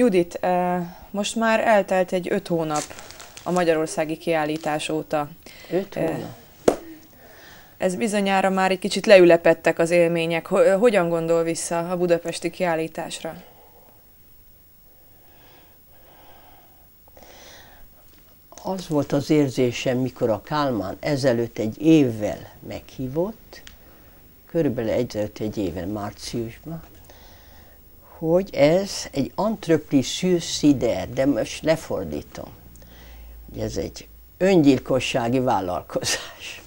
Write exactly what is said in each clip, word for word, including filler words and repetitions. Judit, most már eltelt egy öt hónap a magyarországi kiállítás óta. Öt hónap? Ez bizonyára már egy kicsit leülepedtek az élmények. Hogyan gondol vissza a budapesti kiállításra? Az volt az érzésem, mikor a Kálmán ezelőtt egy évvel meghívott, körülbelül ezelőtt egy évvel, márciusban, hogy ez egy entreprise suicidaire, de most lefordítom. Ez egy öngyilkossági vállalkozás.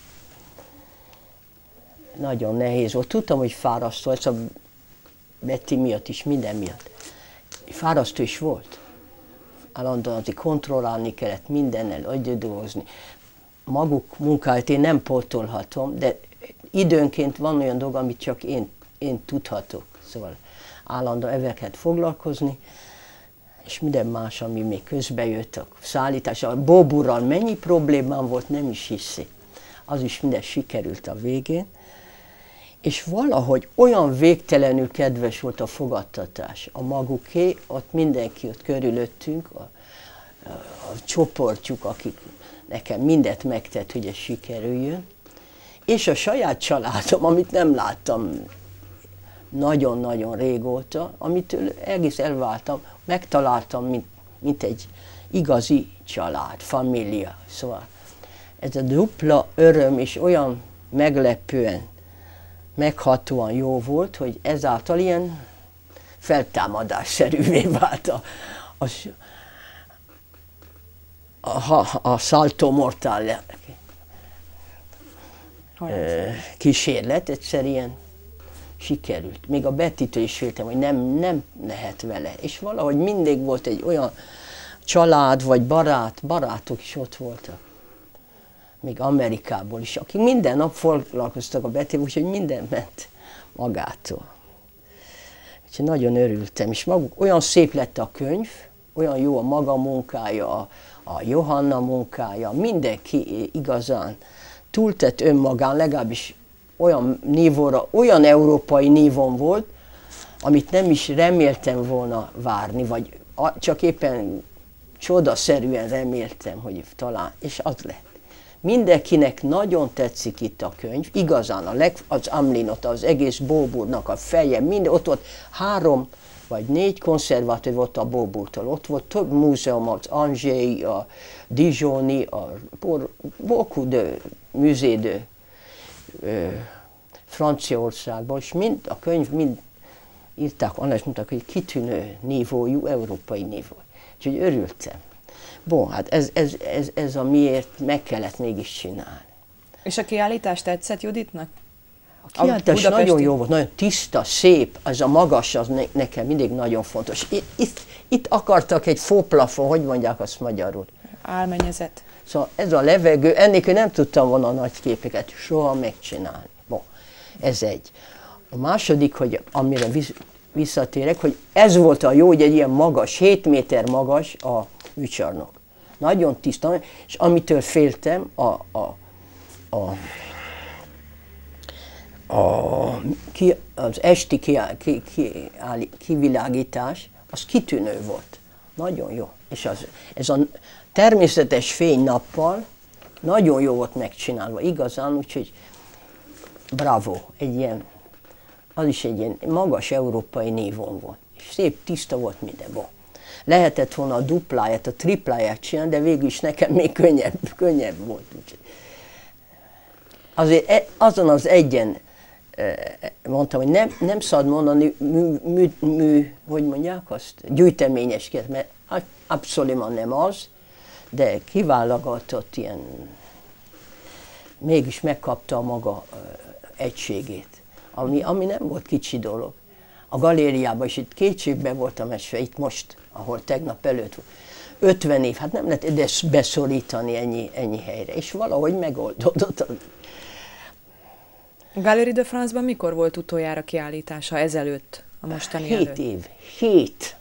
Nagyon nehéz volt. Tudtam, hogy fárasztó, ez a Beti miatt is, minden miatt. Fárasztó is volt. Állandóan azért kontrollálni kellett, mindennel agydolgozni. Maguk munkáját én nem pótolhatom, de időnként van olyan dolog, amit csak én, én tudhatok. Szóval állandóan eveket foglalkozni, és minden más, ami még közbe jött, a szállítás, a Beaubourral mennyi problémám volt, nem is hiszi. Az is minden sikerült a végén. És valahogy olyan végtelenül kedves volt a fogadtatás, a maguké, ott mindenki ott körülöttünk, a, a, a csoportjuk, akik nekem mindent megtett, hogy ez sikerüljön, és a saját családom, amit nem láttam nagyon-nagyon régóta, amitől egész elváltam, megtaláltam, mint, mint egy igazi család, família. Szóval ez a dupla öröm is olyan meglepően, meghatóan jó volt, hogy ezáltal ilyen feltámadásszerűvé vált a, a, a, a salto mortale kísérlet, egyszer ilyen sikerült. Még a Betitől is féltem, hogy nem, nem lehet vele. És valahogy mindig volt egy olyan család vagy barát, barátok is ott voltak. Még Amerikából is, akik minden nap foglalkoztak a Betivel, úgyhogy minden ment magától. Úgyhogy nagyon örültem, és maguk, olyan szép lett a könyv, olyan jó a maga munkája, a, a Johanna munkája, mindenki igazán túltett önmagán, legalábbis olyan nívóra, olyan európai nívón volt, amit nem is reméltem volna várni, vagy csak éppen csodaszerűen reméltem, hogy talán, és az lett. Mindenkinek nagyon tetszik itt a könyv, igazán a leg, az Amlinot, az egész Beaubourgnak a feje, minden, ott volt három vagy négy konzervatív volt a Beaubourgtól, ott volt több múzeum, az Angers, a Dijoni, a beaucoup de musée de Franciaországban, és mind a könyv, mind írták, annál is mondták, hogy kitűnő nívójú, európai nívó. Úgyhogy örültem. Bon, hát ez, ez, ez, ez amiért meg kellett mégis csinálni. És a kiállítás tetszett Juditnak? A kiállítás nagyon jó volt, nagyon tiszta, szép, az a magas, az ne, nekem mindig nagyon fontos. Itt, itt, itt akartak egy fóplafon, hogy mondják azt magyarul? Álmenyezet. Szóval ez a levegő, ennélkül nem tudtam volna a nagy képeket soha megcsinálni. Bon, ez egy. A második, hogy amire visszatérek, hogy ez volt a jó, hogy egy ilyen magas, hét méter magas a műcsarnok. Nagyon tiszta, és amitől féltem, a, a, a, a, ki, az esti kiáll, ki, ki, áll, kivilágítás, az kitűnő volt. Nagyon jó. És az, ez a természetes fény nappal nagyon jó volt megcsinálva, igazán, úgyhogy bravo, egy ilyen, az is egy ilyen magas európai nívón volt. És szép, tiszta volt mindenben. Lehetett volna a dupláját, a tripláját csinálni, de végül is nekem még könnyebb, könnyebb volt. Azért azon az egyen mondtam, hogy nem, nem szabad mondani, mű, mű, mű, hogy mondják azt, gyűjteményesként, mert abszolút nem az, de kiválogatott ilyen, mégis megkapta a maga egységét, ami, ami nem volt kicsi dolog. A galériában is itt kétségben voltam esve, itt most, ahol tegnap előtt volt. ötven év, hát nem lehet ide beszorítani ennyi, ennyi helyre, és valahogy megoldódott. Galerie de France-ban mikor volt utoljára kiállítása ezelőtt, a mostani hét előtt? Hét év. Hét.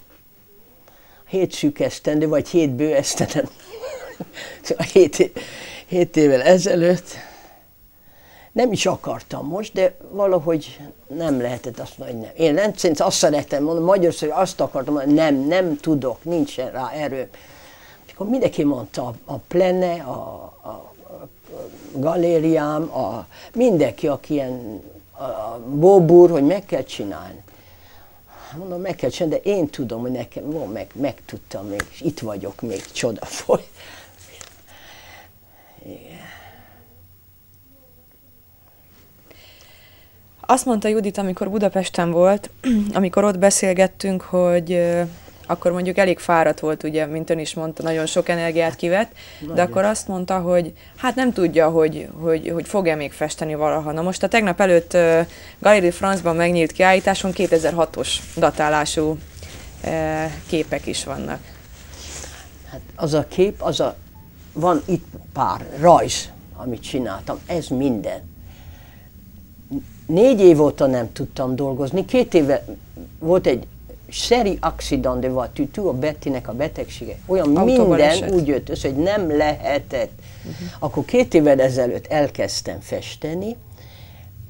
Hét szűk esztendő, vagy hét bő esztendő. hét, hét évvel ezelőtt Nem is akartam most, de valahogy nem lehetett azt mondani, hogy nem. Én rendszerint azt szerettem mondani, Magyarországon azt akartam mondani, nem, nem tudok, nincs rá erőm. És akkor mindenki mondta, a plene, a, a, a galériám, a, mindenki, aki ilyen a, a Beaubourg, hogy meg kell csinálni. Mondom, meg kell csinálni, de én tudom, hogy nekem van, meg, meg tudtam még, és itt vagyok még, csodafoly. Igen. Azt mondta Judit, amikor Budapesten volt, amikor ott beszélgettünk, hogy euh, akkor mondjuk elég fáradt volt, ugye, mint ön is mondta, nagyon sok energiát kivett, nagyon. De akkor azt mondta, hogy hát nem tudja, hogy, hogy, hogy fog-e még festeni valaha. Na most a tegnap előtt euh, Galerie de France-ban megnyílt kiállításon kétezer-hatos datálású euh, képek is vannak. Hát az a kép, az a, van itt pár rajz, amit csináltam, ez minden. Négy év óta nem tudtam dolgozni, két éve volt egy szeri accident de voiture, a Betinek a betegsége. Olyan autóban minden esett. Úgy jött össze, hogy nem lehetett. Uh-huh. Akkor két évvel ezelőtt elkezdtem festeni,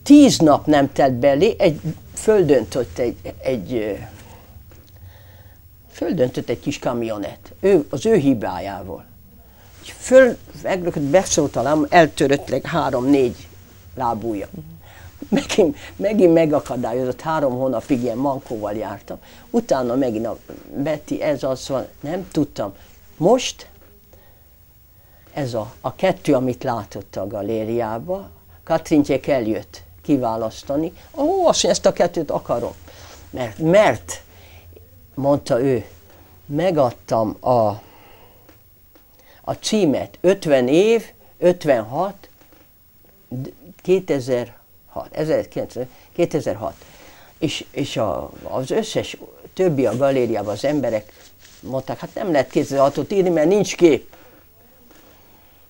tíz nap nem telt belé, egy, földöntött egy, egy, földöntött egy kis kamionet, ő, az ő hibájával. Föl, megröködt, beszólt alám, eltörött leg három-négy lábúja. Uh-huh. Megint, megint megakadályozott, három hónapig ilyen mankóval jártam. Utána megint a Beti, ez az van, nem tudtam. Most ez a, a kettő, amit látott a galériába, Katrincsék eljött kiválasztani. Ó, azt ezt a kettőt akarom. Mert, mert mondta ő, megadtam a, a címet, ötven év, ötvenhat, kétezer. ezerkilencszázötven, kétezer-hat. És, és a, az összes többi a galériában az emberek mondták, hát nem lehet kétezer-hatot írni, mert nincs kép.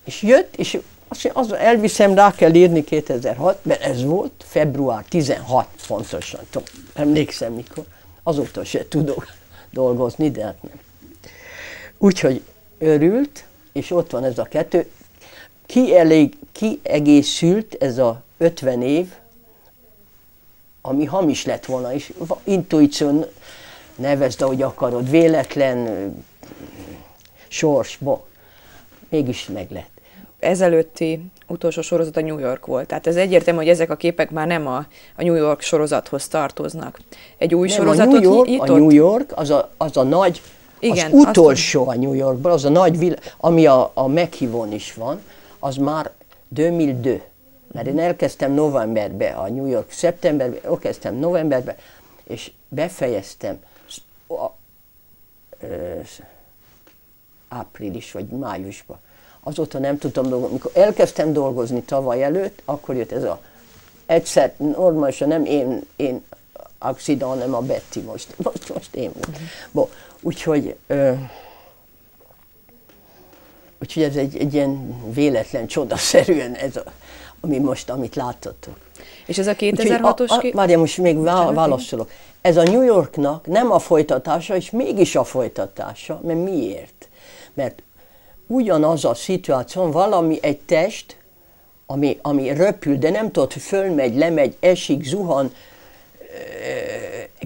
És jött, és azt mondja, elviszem, rá kell írni kétezer-hat, mert ez volt február tizenhat pontosan, emlékszem mikor. Azóta se tudok dolgozni, de hát nem. Úgyhogy örült, és ott van ez a kettő. Ki elég, kiegészült ez a ötven év, ami hamis lett volna, és intuíció, nevezd, ahogy akarod, véletlen, sorsba, mégis meg lett. Ezelőtti utolsó sorozat a New York volt, tehát ez egyértelmű, hogy ezek a képek már nem a, a New York sorozathoz tartoznak. Egy új nem, sorozatot a New York, nyitott? A New York az a, az a nagy, igen, az utolsó azt... a New Yorkban, az a nagy vilá... ami a, a meghívón is van, az már kétezer-kettő. Mert én elkezdtem novemberbe, a New York szeptemberben, elkezdtem novemberben, és befejeztem a, ö, április vagy májusban. Azóta nem tudtam dolgozni. Mikor elkezdtem dolgozni tavaly előtt, akkor jött ez a egyszer, normálisan nem én, én accident, hanem a Betty most, most, most én volt. Bo, úgyhogy, ö, úgyhogy ez egy, egy ilyen véletlen, csodaszerűen ez a... Ami most, amit láttatok. És ez a kétezer-hatos... Várjál, most még vá válaszolok. Ez a New Yorknak nem a folytatása, és mégis a folytatása. Mert miért? Mert ugyanaz a szituáció, valami egy test, ami, ami röpül, de nem tudod, fölmegy, lemegy, esik, zuhan,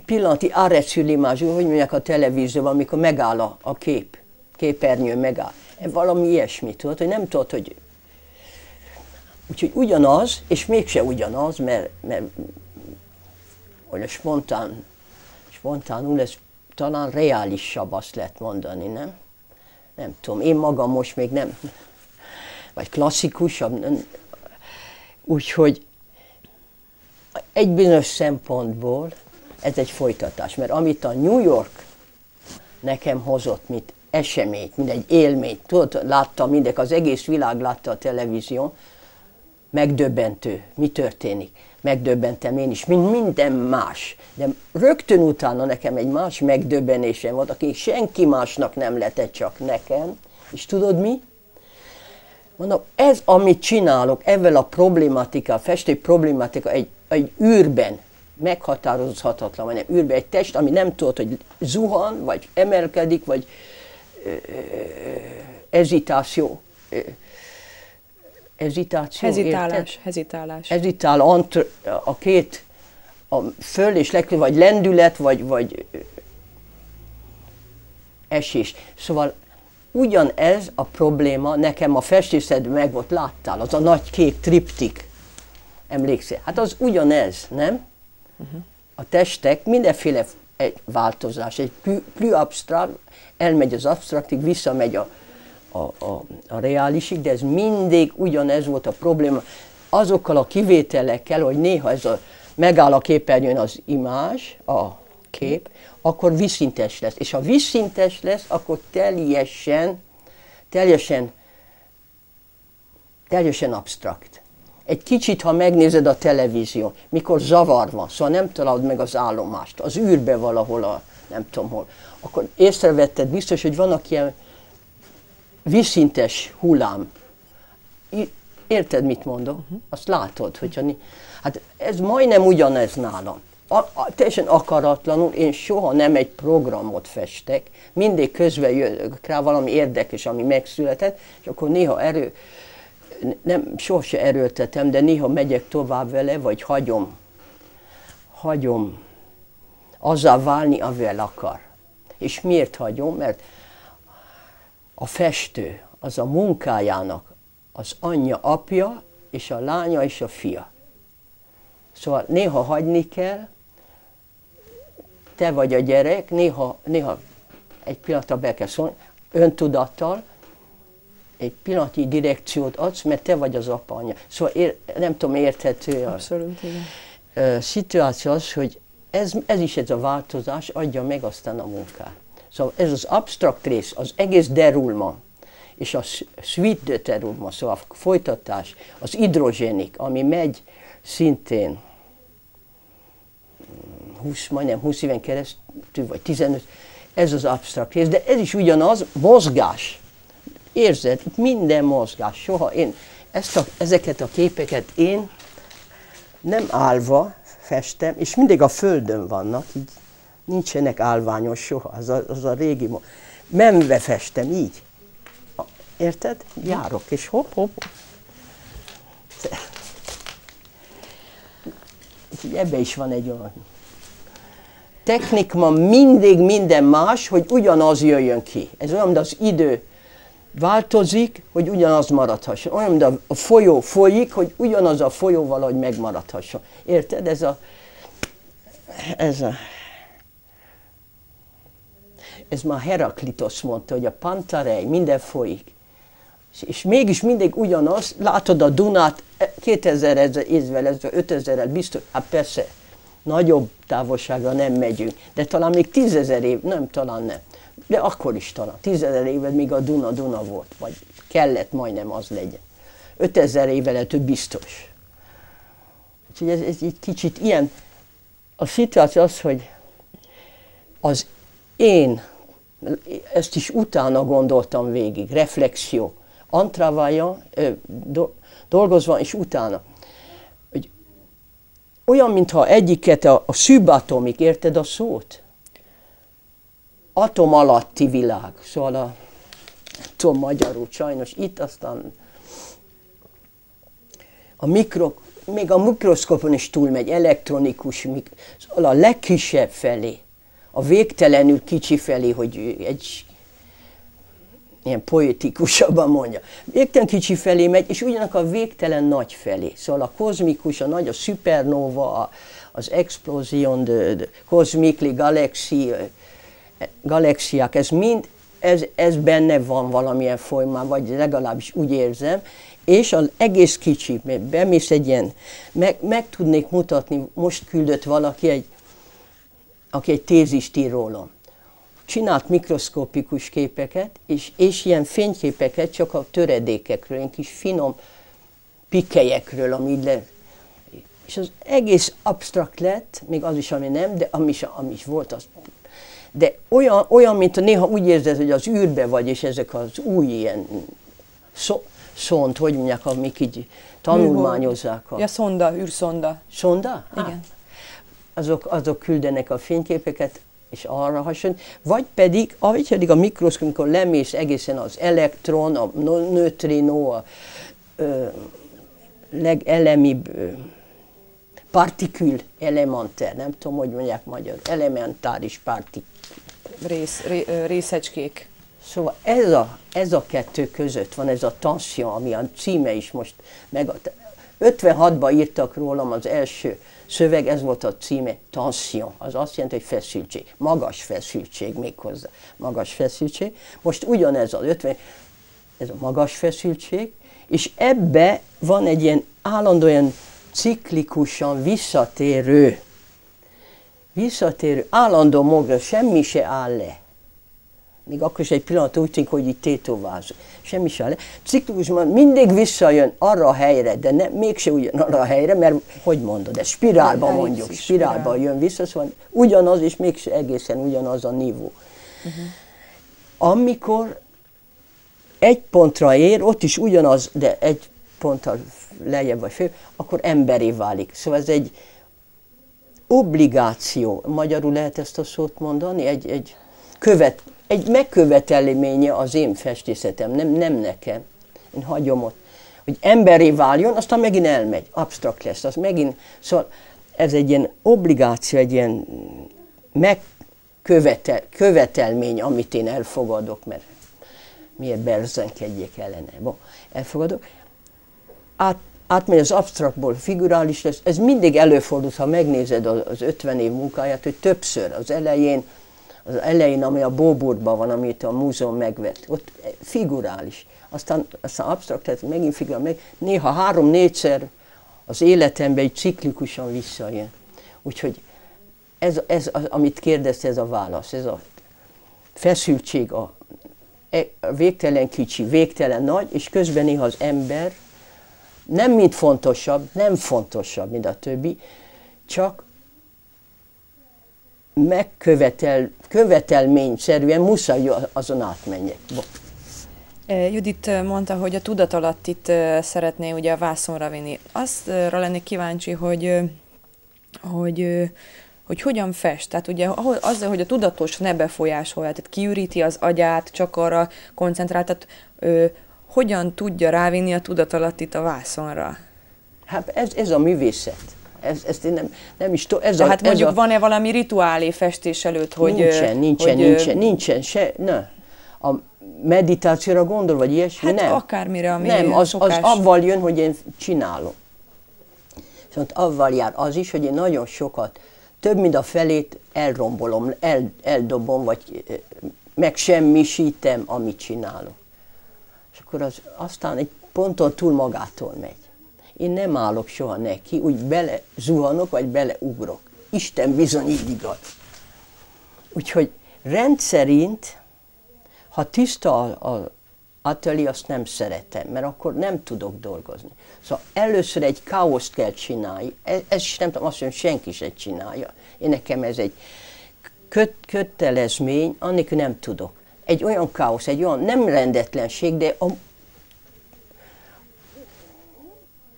pillanati arrecülimázsú, hogy mondják a televízióban, amikor megáll a, a kép, képernyő megáll. Valami ilyesmi, tudod, hogy nem tudod, hogy... Úgyhogy ugyanaz, és mégse ugyanaz, mert, mert olyan spontán, spontánul ez talán reálisabb, azt lehet mondani, nem? Nem tudom, én magam most még nem, vagy klasszikusabb. Úgyhogy egy bizonyos szempontból ez egy folytatás, mert amit a New York nekem hozott, mint eseményt, mint egy élményt, tudod, látta mindenki, az egész világ látta a televízión, megdöbbentő. Mi történik? Megdöbbentem én is, mint minden más. De rögtön utána nekem egy más megdöbbenésem volt, aki senki másnak nem lett, csak nekem. És tudod mi? Mondom, ez, amit csinálok, ezzel a problematika, a festő problematika egy, egy űrben, meghatározhatatlan, vagy nem, űrben egy test, ami nem tudod, hogy zuhan, vagy emelkedik, vagy ö, ö, ö, ezitáció. Ö, ezitáció, hezitálás, érted? Hezitálás. Hezitál ant, a két, a föl és lekül, vagy lendület, vagy, vagy esés. Szóval ugyanez a probléma, nekem a festészetben meg volt, láttál, az a nagy kék triptik, emlékszel? Hát az ugyanez, nem? Uh-huh. A testek mindenféle egy változás, egy plü absztrakt, elmegy az absztraktig, visszamegy a, a, a, a reálisig, de ez mindig ugyanez volt a probléma. Azokkal a kivételekkel, hogy néha ez a, megáll a képernyőn az imázs, a kép, akkor vízszintes lesz. És ha vízszintes lesz, akkor teljesen, teljesen, teljesen absztrakt. Egy kicsit, ha megnézed a televízió, mikor zavar van, szóval nem találod meg az állomást, az űrbe valahol, a, nem tudom hol, akkor észrevetted biztos, hogy vannak ilyen vízszintes hullám. Érted, mit mondom? Azt látod, hogyha... Hát ez majdnem ugyanez nálam. A, a, teljesen akaratlanul, én soha nem egy programot festek, mindig közben jövök rá valami érdekes, ami megszületett, és akkor néha erő... nem, sose erőltetem, de néha megyek tovább vele, vagy hagyom, hagyom azzal válni, amivel akar. És miért hagyom? Mert a festő, az a munkájának az anyja, apja, és a lánya, és a fia. Szóval néha hagyni kell, te vagy a gyerek, néha, néha egy pillanatra be kell szólni, öntudattal, egy pillanatnyi direkciót adsz, mert te vagy az apa, anya. Szóval ér, nem tudom, érthető a abszolút, igen. Szituáció az, hogy ez, ez is ez a változás adja meg aztán a munkát. Szóval ez az absztrakt rész, az egész derulma, és a suite de derulma, szóval a folytatás, az hidrogénik, ami megy szintén húsz, majdnem húsz éven keresztül, vagy tizenöt, ez az absztrakt rész, de ez is ugyanaz, mozgás. Érzed, minden mozgás, soha én, ezt a, ezeket a képeket én nem állva festem, és mindig a földön vannak, így nincsenek állványos soha, az a, az a régi, menve festem, így. Érted? Járok, és hopp, hopp. Ebbe is van egy olyan technika, mindig minden más, hogy ugyanaz jöjjön ki. Ez olyan, mint az idő. Változik, hogy ugyanaz maradhasson. Olyan, mint a folyó folyik, hogy ugyanaz a folyó valahogy megmaradhasson. Érted? Ez a... Ez a... Ez már Heraklitos mondta, hogy a pantarej, minden folyik. És mégis mindig ugyanaz, látod a Dunát kétezer évvel ezelőtt, ötezerrel biztos, hát persze, nagyobb távolságra nem megyünk, de talán még tízezer év, nem, talán nem. De akkor is talán, tízezer évvel még a Duna Duna volt, vagy kellett majdnem az legyen. ötezer évvel előtt biztos. Úgyhogy ez, ez egy kicsit ilyen, a szituáció az, hogy az én, ezt is utána gondoltam végig, reflexió, antravája, do, dolgozva és utána. Hogy olyan, mintha egyiket a, a szübatomik, érted a szót? Atom alatti világ, szóval a, tudom magyarul sajnos, itt aztán a mikro, még a mikroszkopon is túlmegy, elektronikus, mikro, szóval a legkisebb felé, a végtelenül kicsi felé, hogy egy ilyen poetikusabban mondja, végtelen kicsi felé megy, és ugyanakkor a végtelen nagy felé, szóval a kozmikus, a nagy, a szupernova, a, az explosion, de, de kozmikli, galaxi, galaxiák, ez mind, ez, ez benne van valamilyen formában, vagy legalábbis úgy érzem, és az egész kicsi, mert bemész egy ilyen, meg, meg tudnék mutatni, most küldött valaki egy, aki egy tézist ír rólam. Csinált mikroszkopikus képeket, és, és ilyen fényképeket csak a töredékekről, ilyen kis finom pikkelyekről, ami le, és az egész absztrakt lett, még az is, ami nem, de ami is, ami is volt, az de olyan, olyan, mint néha úgy érzed, hogy az űrbe vagy, és ezek az új ilyen szó, szont, hogy mondják, amik így tanulmányozzák. A... Ja, szonda, űrszonda. Szonda? Igen. Hát, azok, azok küldenek a fényképeket, és arra hasonlít. Vagy pedig, ahogy pedig a mikroszkóp, amikor lemész egészen az elektron, a neutrino, a ö, legelemibb ö, partikül elementer, nem tudom, hogy mondják magyar, elementáris partikül. Rész, ré, részecskék. Szóval ez a, ez a kettő között van ez a tension, ami a címe is most meg... ötvenhatban írtak rólam az első szöveg, ez volt a címe, tension, az azt jelenti, hogy feszültség, magas feszültség méghozzá, magas feszültség. Most ugyanez az ötven, ez a magas feszültség, és ebbe van egy ilyen állandóan ciklikusan visszatérő, visszatérő, állandó maga, semmi se áll le. Még akkor is egy pillanat úgy tűnik, hogy így tétováz. Semmi sem áll le. Ciklikusban mindig visszajön arra a helyre, de ne, mégse ugyanarra a helyre, mert hogy mondod, ez spirálban mondjuk, spirálban jön vissza, szóval ugyanaz, és mégse egészen ugyanaz a nívó. Uh-huh. Amikor egy pontra ér, ott is ugyanaz, de egy ponttal lejjebb vagy fő, akkor emberi válik. Szóval ez egy obligáció. Magyarul lehet ezt a szót mondani? Egy, egy, követ, egy megkövetelménye az én festészetem, nem, nem nekem. Én hagyom ott. Hogy emberi váljon, aztán megint elmegy, absztrakt lesz. Az megint, szóval ez egy ilyen obligáció, egy ilyen megkövetel, követelmény, amit én elfogadok, mert miért berzenkedjék ellene. Bon, elfogadok. Át, átmegy az absztraktból figurális lesz. Ez mindig előfordul, ha megnézed az ötven év munkáját, hogy többször az elején, az elején, ami a Beaubourgban van, amit a múzeum megvett, ott figurális. Aztán, aztán absztrakt, tehát megint figurális. Néha három-négyszer az életemben egy ciklikusan visszajön. Úgyhogy ez, ez az, amit kérdezte, ez a válasz, ez a feszültség, a végtelen kicsi, végtelen nagy, és közben néha az ember, nem mint fontosabb, nem fontosabb, mint a többi, csak megkövetel, követelményszerűen muszáj azon átmenjek. Bo. Judit mondta, hogy a tudatalatt itt szeretné ugye a vászonra vinni. Aztra lennék kíváncsi, hogy, hogy, hogy hogyan fest. Tehát ugye azzal, hogy a tudatos ne befolyásolja, tehát kiüríti az agyát, csak arra koncentrál, tehát, hogyan tudja rávinni a tudatalattit a vászonra? Hát ez, ez a művészet. Ez, ezt én nem, nem is tudom. Ez hát a, mondjuk van-e valami rituálé festés előtt, hogy... Nincsen, nincsen, hogy, nincsen, nincsen, se, ne. A meditációra gondol, vagy ilyesmi? Hát nem. Akármire, ami nem, az, az avval jön, hogy én csinálom. Szóval avval jár az is, hogy én nagyon sokat, több mint a felét elrombolom, el, eldobom, vagy megsemmisítem, amit csinálok. És akkor az, aztán egy ponton túl magától megy. Én nem állok soha neki, úgy bele zuhanok, vagy beleugrok. Isten bizony így igaz. Úgyhogy rendszerint, ha tiszta az atelié, azt nem szeretem, mert akkor nem tudok dolgozni. Szóval először egy káoszt kell csinálni, ez, ez is nem tudom, azt mondom, senki se csinálja. Én nekem ez egy köt, kötelezmény, annélkül nem tudok. Egy olyan káosz, egy olyan nem rendetlenség, de a,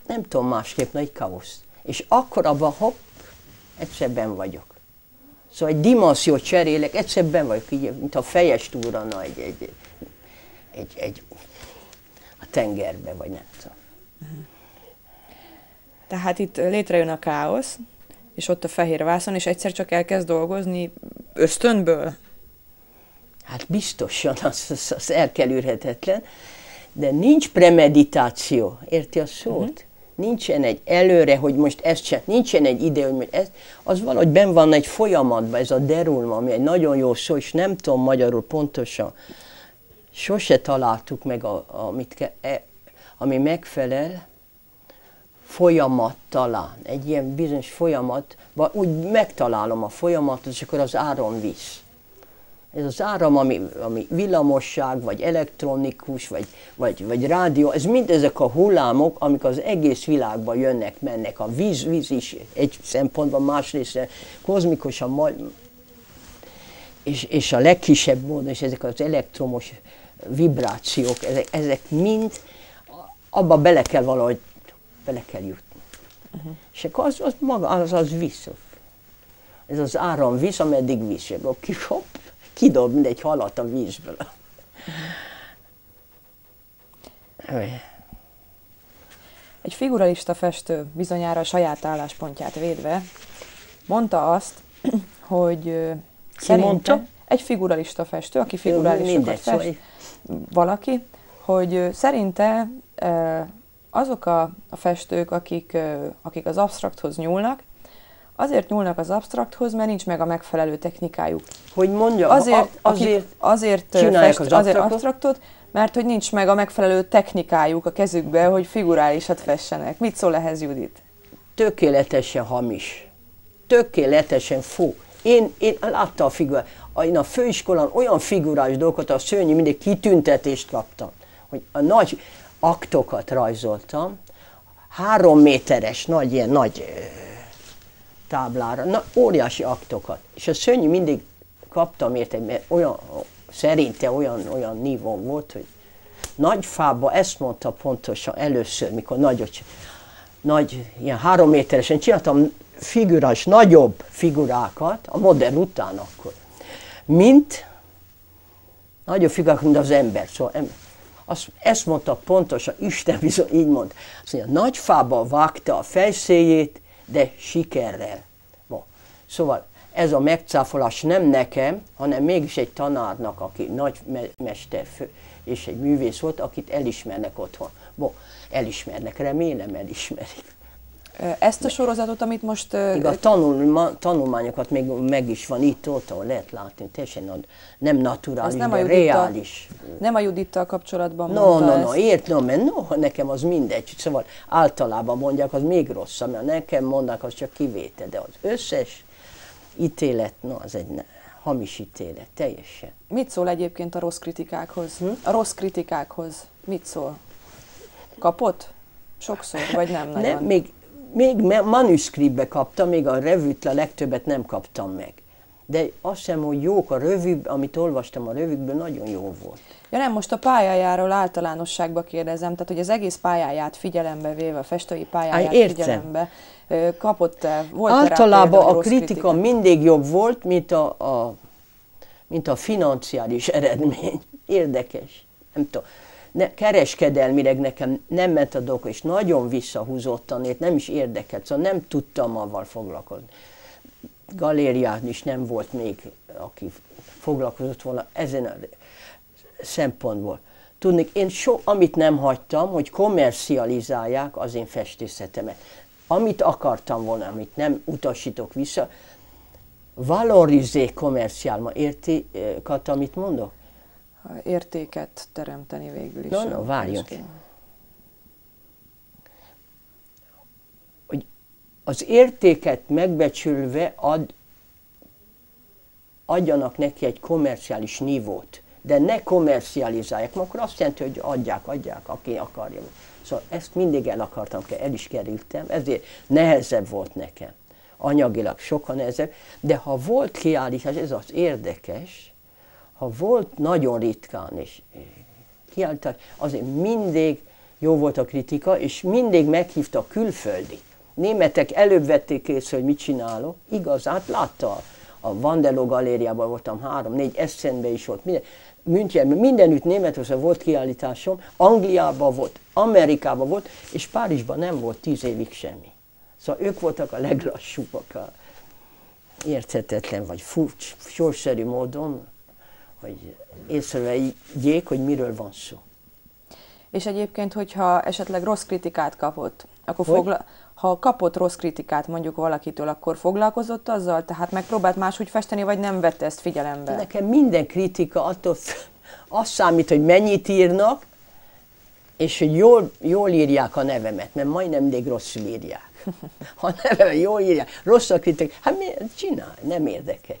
nem tudom másképp, nagy káosz. És akkor abban hopp, egyszer benn vagyok. Szóval egy dimenziót cserélek, egyszer benn vagyok, így, mint a fejest úrana egy, egy, egy, egy a tengerbe, vagy nem tudom. Tehát itt létrejön a káosz, és ott a fehér vászon, és egyszer csak elkezd dolgozni ösztönből. Hát biztosan, az, az, az elkerülhetetlen, de nincs premeditáció, érti a szót? Uh-huh. Nincsen egy előre, hogy most ezt sem, nincsen egy ide, hogy most ezt, az valahogy benn van egy folyamatban, ez a derulma, ami egy nagyon jó szó, és nem tudom magyarul pontosan, sose találtuk meg, a, amit ke, e, ami megfelel, folyamat talán, egy ilyen bizonyos folyamat, vagy úgy megtalálom a folyamatot, és akkor az áron visz. Ez az áram, ami, ami villamosság, vagy elektronikus, vagy, vagy, vagy rádió, ez mind ezek a hullámok, amik az egész világban jönnek, mennek. A víz, víz is egy szempontban, másrészt kozmikus, a és, és a legkisebb módon, és ezek az elektromos vibrációk, ezek, ezek mind, abba bele kell valahogy, bele kell jutni. Uh-huh. És akkor az, az maga, az az visz. Ez az áram visz, ameddig visz. Hopp, kidob, mint egy halat a vízből. Egy figuralista festő, bizonyára a saját álláspontját védve, mondta azt, hogy szerinte egy figuralista festő, aki figurálisokat fest, valaki, hogy szerinte azok a festők, akik, akik az absztrakthoz nyúlnak, azért nyúlnak az absztrakthoz, mert nincs meg a megfelelő technikájuk. Hogy mondjam, azért, azért, azért csinálják fest, az azért absztraktot, mert hogy nincs meg a megfelelő technikájuk a kezükbe, hogy figurálisat fessenek. Mit szól ehhez, Judit? Tökéletesen hamis. Tökéletesen fó. Én, én láttam a figurát. Én a főiskolán olyan figurális dolgokat, a Szörnyi mindig kitüntetést kaptam, hogy a nagy aktokat rajzoltam, három méteres, nagy ilyen nagy táblára, na, óriási aktokat. És a Szörnyi mindig kaptam érte, mert olyan, szerinte olyan, olyan nívón volt, hogy nagy fába, ezt mondta pontosan először, mikor nagyot, nagy, ilyen három méteresen csináltam figurás, nagyobb figurákat, a modern után akkor, mint nagyobb figurák, mint az ember. Szóval ember. Azt, ezt mondta pontosan, Isten bizony így mondta. Azt mondja, nagy fába vágta a fejszéjét, de sikerrel. Bon. Szóval ez a megcáfolás nem nekem, hanem mégis egy tanárnak, aki nagymester és egy művész volt, akit elismernek otthon. Bon. Elismernek, remélem elismerik. Ezt a sorozatot, amit most... Igen, a tanul, tanulmányokat még meg is van itt-ott, ahol lehet látni, teljesen nem naturális, nem de reális. Nem a Judittal kapcsolatban no, mondta no, no, ért, no, mert no, nekem az mindegy. Szóval általában mondják, az még rosszabb, mert nekem mondják, az csak kivétel, de az összes ítélet, no, az egy ne, hamis ítélet, teljesen. Mit szól egyébként a rossz kritikákhoz? Hm? A rossz kritikákhoz mit szól? Kapott? Sokszor, vagy nem nagyon? Nem, még... Még manuszkriptbe kaptam, még a revűt a legtöbbet nem kaptam meg. De azt hiszem, hogy jók a revű, amit olvastam a revűkből, nagyon jó volt. Ja nem, most a pályájáról általánosságban kérdezem, tehát hogy az egész pályáját figyelembe véve, a festői pályáját Á, figyelembe kapott-e? Általában a, a kritika, kritika mindig jobb volt, mint a, a, mint a financiális eredmény. Érdekes. Nem tudom. Ne, kereskedelmileg nekem nem ment a dolog, és nagyon visszahúzottan ért, nem is érdekelt, szóval nem tudtam avval foglalkozni. Galérián is nem volt még, aki foglalkozott volna ezen a szempontból. Tudnék, én so, amit nem hagytam, hogy kommercializálják az én festészetemet. Amit akartam volna, amit nem utasítok vissza, valorizé kommerciálma érti, Kata, amit mondok? Értéket teremteni végül is. No, no, várjunk. Hogy az értéket megbecsülve ad, adjanak neki egy komerciális nívót, de ne komercializálják, mert akkor azt jelenti, hogy adják, adják, aki akarja. Szóval ezt mindig el akartam, el is kerültem, ezért nehezebb volt nekem. Anyagilag sokkal nehezebb, de ha volt kiállítás, ez az érdekes, ha volt nagyon ritkán is kiállítás, azért mindig jó volt a kritika, és mindig meghívta a külföldi. Németek előbb vették észre, hogy mit csinálok. Igaz, hát látta, a Vandeló galériában voltam három-négy, Essenben is volt, minden, Münchenben, mindenütt Németországban volt kiállításom, Angliában volt, Amerikában volt, és Párizsban nem volt tíz évig semmi. Szóval ők voltak a leglassúbbak, a érthetetlen vagy furcs, sorszerű módon, hogy észrevegyék, hogy miről van szó. És egyébként, hogyha esetleg rossz kritikát kapott, akkor fogla... ha kapott rossz kritikát mondjuk valakitől, akkor foglalkozott azzal? Tehát megpróbált máshogy festeni, vagy nem vette ezt figyelembe? Nekem minden kritika attól azt számít, hogy mennyit írnak, és hogy jól, jól írják a nevemet, mert majdnem mindig rosszul írják. Ha nevemet jól írják, rossz a kritika, hát csinálj, nem érdekel.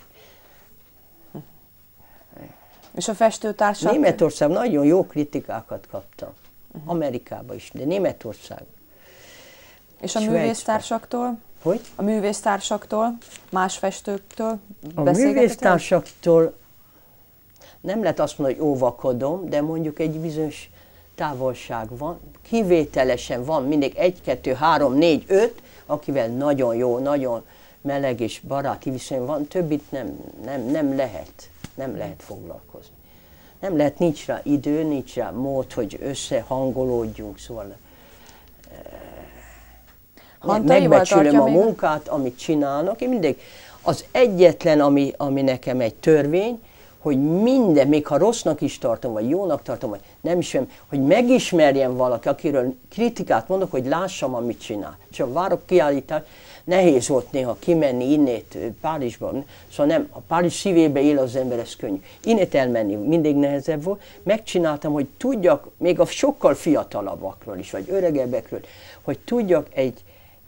És a festőtársak? Németország nagyon jó kritikákat kaptam. Uh-huh. Amerikában is, de Németország. És a művésztársaktól? Hogy? A művésztársaktól, más festőktől beszélgetek? A művésztársaktól nem lehet azt mondani, hogy óvakodom, de mondjuk egy bizonyos távolság van. Kivételesen van mindig egy, kettő, három, négy, öt, akivel nagyon jó, nagyon meleg és baráti viszony van, többit nem, nem, nem lehet. Nem lehet foglalkozni. Nem lehet, nincs rá idő, nincs rá mód, hogy összehangolódjunk, szóval Megbecsülöm a munkát, amit csinálnak. Én mindig az egyetlen, ami, ami nekem egy törvény, hogy minden, még ha rossznak is tartom, vagy jónak tartom, vagy nem is, hogy megismerjem valaki, akiről kritikát mondok, hogy lássam, amit csinál. Csak várok kiállítást, nehéz volt néha kimenni innét Párizsban, szóval nem, a Párizs szívébe él az ember, ez könnyű. Innét elmenni mindig nehezebb volt, megcsináltam, hogy tudjak, még a sokkal fiatalabbakról is, vagy öregebbekről, hogy tudjak egy,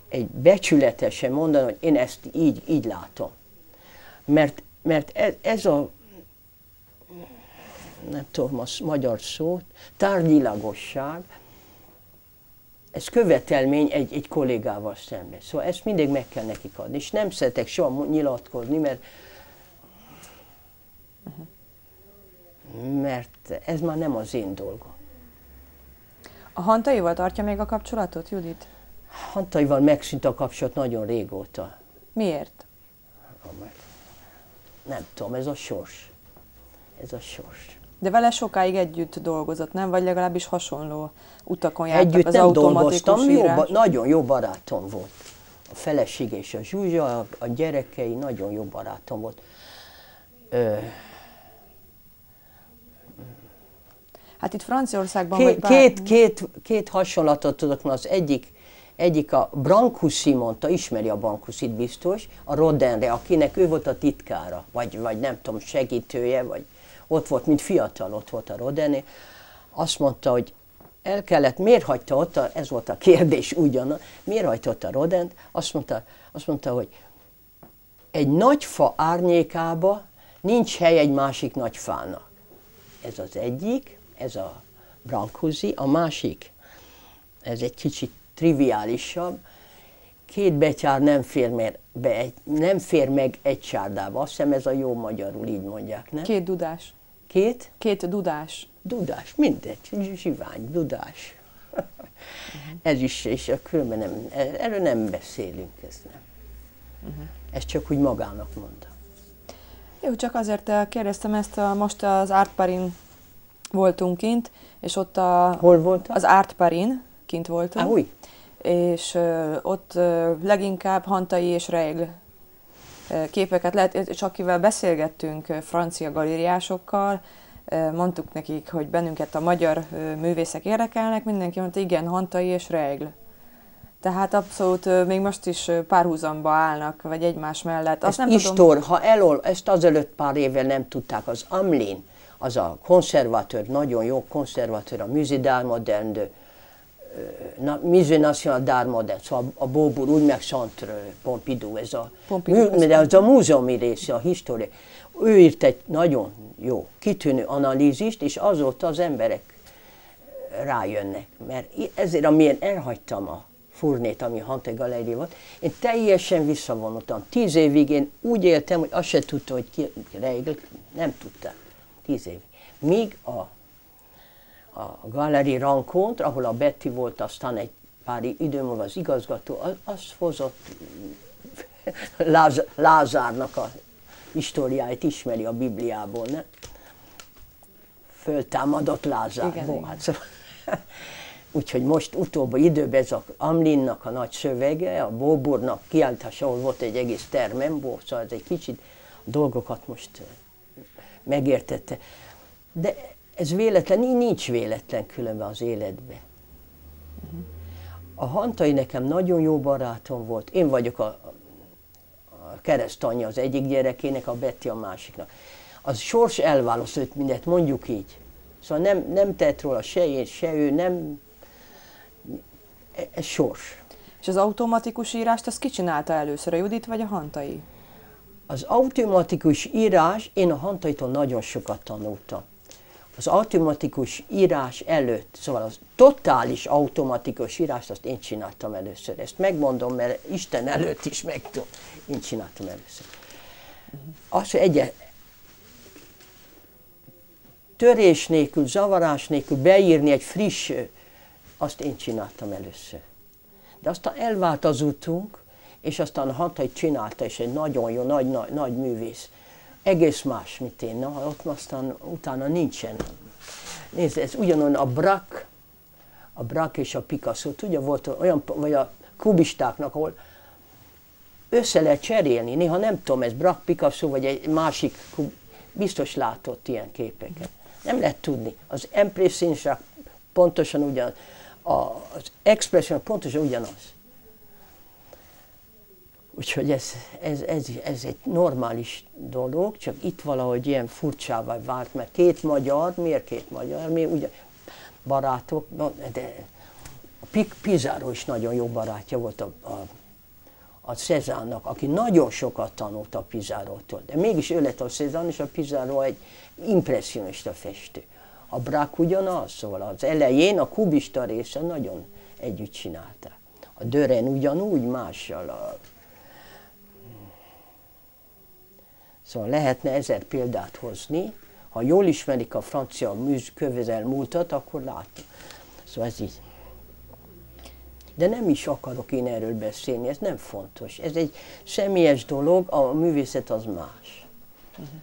egy becsületesen mondani, hogy én ezt így, így látom. Mert, mert ez, ez a nem tudom a magyar szót, tárgyilagosság, ez követelmény egy, egy kollégával szemben. Szóval ezt mindig meg kell nekik adni, és nem szeretek soha nyilatkozni, mert, mert ez már nem az én dolgom. A Hantaival tartja még a kapcsolatot, Judit? Hantaival megszűnt a kapcsolat nagyon régóta. Miért? Nem tudom, ez a sors. Ez a sors. De vele sokáig együtt dolgozott, nem? Vagy legalábbis hasonló utakon jártak együtt az automatikus írás? Együtt nem dolgoztam, jó, nagyon jó barátom volt. A felesége és a Zsuzsa, a, a gyerekei, nagyon jó barátom volt. Ö... Hát itt Franciaországban... Ké, bár... két, két, két hasonlatot tudok, mert az egyik, egyik a Brâncuși mondta, ismeri a Brâncușit biztos, a Rodinre, akinek ő volt a titkára, vagy, vagy nem tudom, segítője, vagy... Ott volt, mint fiatal, ott volt a Rodin, azt mondta, hogy el kellett, miért hagyta ott, a, ez volt a kérdés ugyan, miért hagyta ott a Rodint, azt mondta, azt mondta, hogy egy nagy fa árnyékába nincs hely egy másik nagy fának. Ez az egyik, ez a Brâncuși, a másik, ez egy kicsit triviálisabb, két betyár nem fér, mert be, nem fér meg egy csárdába. Azt hiszem ez a jó magyarul, így mondják, nem? Két dudás. Két? Két dudás. Dudás, mindegy, zsivány, dudás. Uh-huh. Ez is, és a különben nem, erről nem beszélünk, ez nem. Uh-huh. Ezt csak úgy magának mondta. Jó, csak azért kérdeztem ezt, a, most az Art Parin voltunk kint, és ott a... Hol voltál? Az Art Parin, kint voltunk. Ah, új. És ö, ott ö, leginkább Hantai és Reigl képeket lehet, és akivel beszélgettünk ö, francia galériásokkal, ö, mondtuk nekik, hogy bennünket a magyar ö, művészek érdekelnek, mindenki mondta, igen, Hantai és Reigl. Tehát abszolút ö, még most is párhuzamba állnak, vagy egymás mellett. Azt ezt nem Istor, tudom... ha elol, ezt azelőtt pár évvel nem tudták, az Amlin, az a konzervatőr, nagyon jó konzervatőr, a Musée d'Art Moderne, Na, Musée National d'Art Moderne, szóval a Beaubourg, úgy meg Centre, Pompidou, ez a, a múzeumi része, a história. Ő írt egy nagyon jó, kitűnő analízist, és azóta az emberek rájönnek. Mert ezért, amilyen elhagytam a furnét, ami Hantaï Galéria volt, én teljesen visszavonultam. Tíz évig én úgy éltem, hogy azt se tudta, hogy ki Reigl, nem tudtam. Tíz évig. Míg a a Galerie de Rencontre, ahol a Beti volt, aztán egy pár idő múlva az igazgató, az, az hozott Láz, Lázárnak a históriáit, ismeri a Bibliából, ne? Föltámadott Lázárból. Hát, szóval. Úgyhogy most utóbbi időben ez a Amlinnak a nagy szövege, a Beaubourgnak kiállítása, ahol volt egy egész termemból, szóval ez egy kicsit dolgokat most megértette. De ez véletlen, így nincs véletlen különben az életben. A Hantaï nekem nagyon jó barátom volt. Én vagyok a, a keresztanyja az egyik gyerekének, a Beti a másiknak. Az sors elválasztott mindet, mondjuk így. Szóval nem, nem tett róla se én, se ő, nem... Ez sors. És az automatikus írást, azt ki csinálta először, a Judit vagy a Hantaï? Az automatikus írás, én a Hantaitól nagyon sokat tanultam. Az automatikus írás előtt, szóval az totális automatikus írást, azt én csináltam először. Ezt megmondom, mert Isten előtt is megtudom. Én csináltam először. Az, hogy egy törés nélkül, zavarás nélkül beírni egy friss, azt én csináltam először. De aztán elvált az utunk, és aztán a Hantaï csinálta, és egy nagyon jó, nagy, nagy, nagy művész. Egész más, mint én. Na, ott aztán utána nincsen. Nézd, ez ugyanolyan a Braque, a Braque és a Picasso. Tudja, volt olyan, vagy a kubistáknak, ahol össze lehet cserélni, néha nem tudom, ez Braque, Picasso vagy egy másik, kub... biztos látott ilyen képeket. Nem lehet tudni. Az impressionság pontosan ugyanaz, az expression pontosan ugyanaz. Úgyhogy ez, ez, ez, ez egy normális dolog, csak itt valahogy ilyen furcsává vált, mert két magyar, miért két magyar, mi ugye barátok, de Pizarro is nagyon jó barátja volt a, a, a Cézanne-nak, aki nagyon sokat tanult a Pizarrótól, de mégis ő lett a Cézanne, és a Pizarro egy impressionista festő. A Braque ugyanaz, szóval az elején a kubista része nagyon együtt csinálták. A Dören ugyanúgy mással. A... Szóval lehetne ezer példát hozni. Ha jól ismerik a francia műközelmúltat, akkor látom. Szóval ez így. De nem is akarok én erről beszélni, ez nem fontos. Ez egy személyes dolog, a művészet az más. Uh-huh.